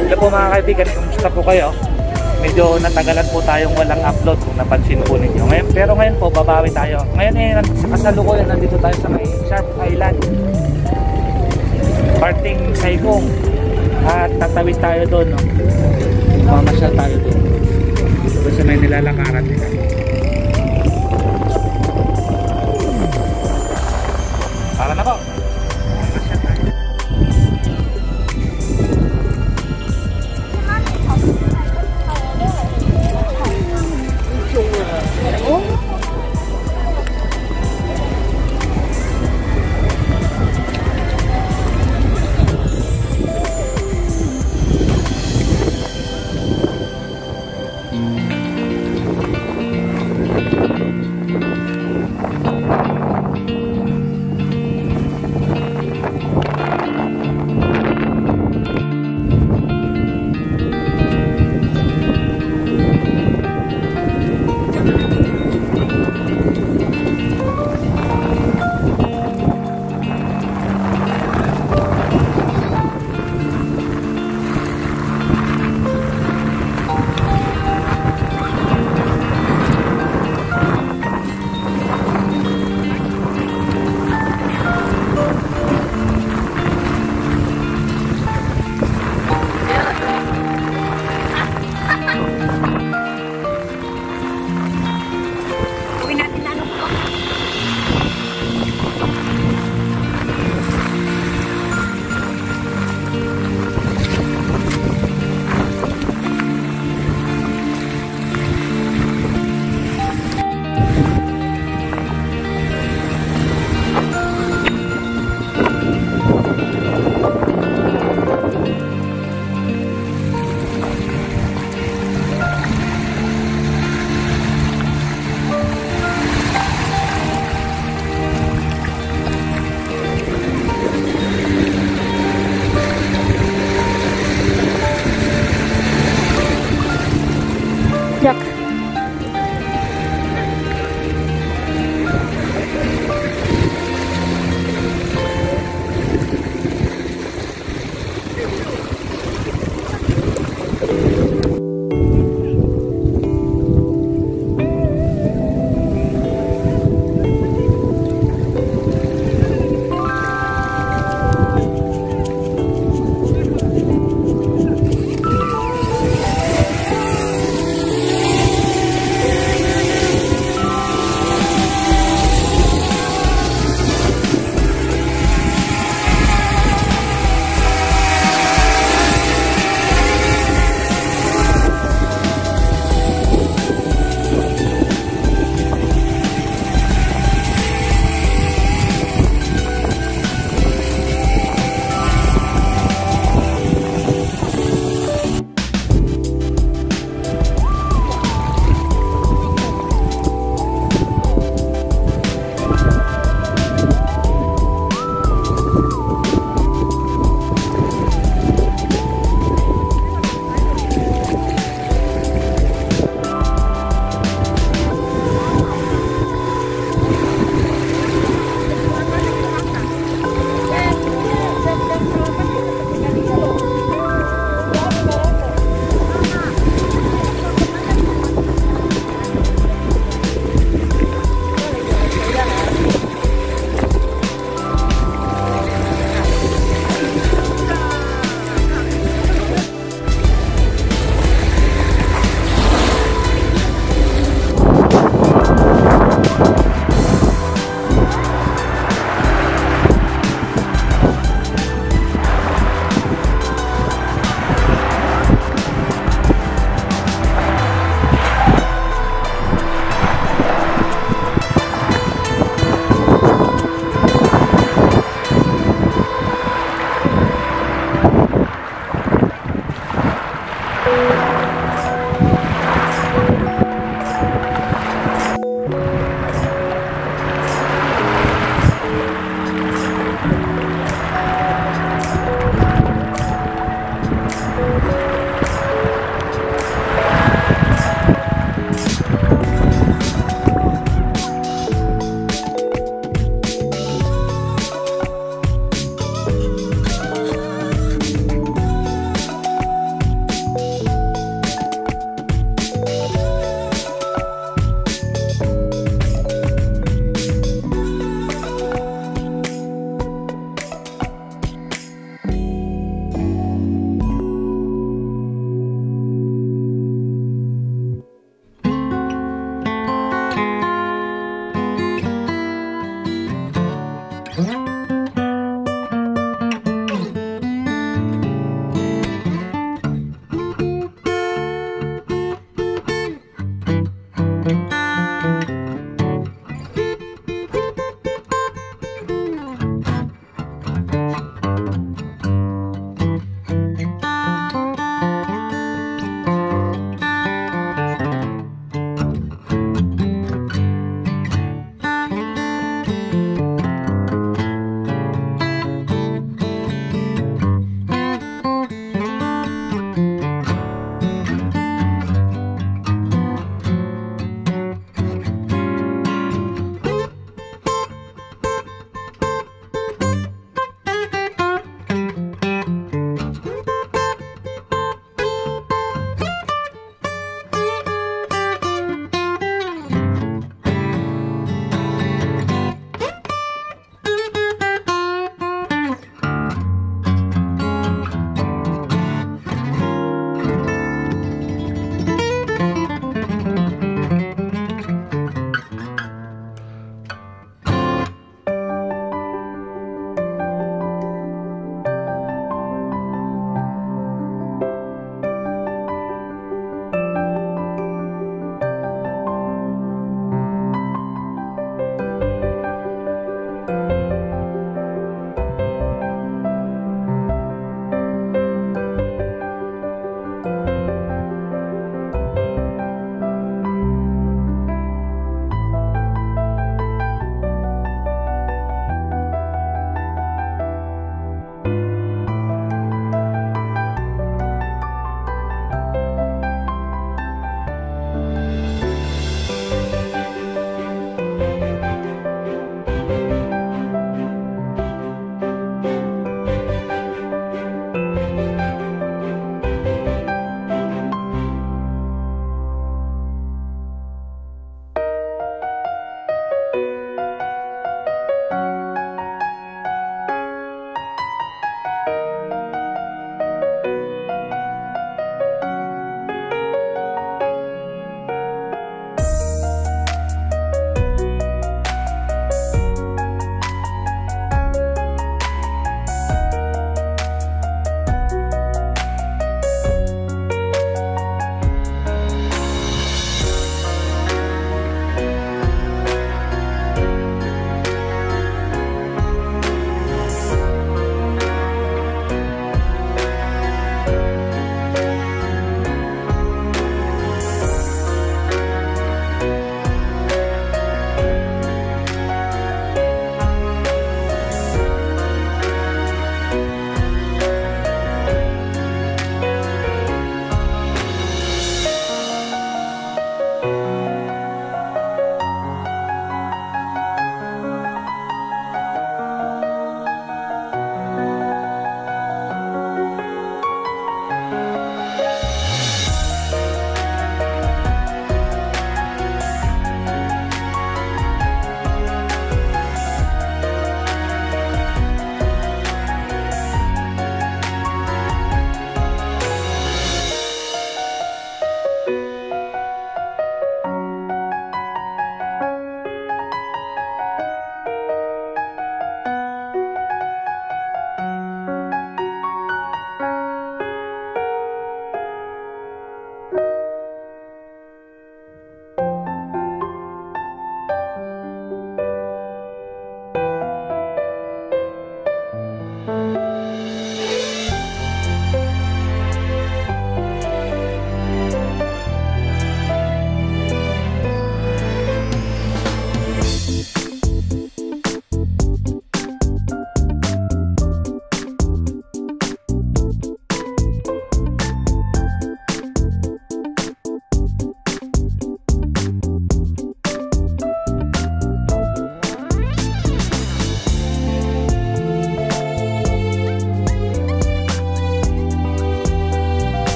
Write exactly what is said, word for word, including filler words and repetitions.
Hello po mga kaibigan, kumusta po kayo? Medyo natagalan po tayong walang upload kung napansin po ninyo. Ngayon, pero ngayon po babawi tayo. Ngayon eh, kasalukuyan nandito tayo sa may Sharp Island. Parting Saigong. At tatawid tayo doon. No? Mamasyal tayo doon. Doon sa may nilalakaran nila. Para na po.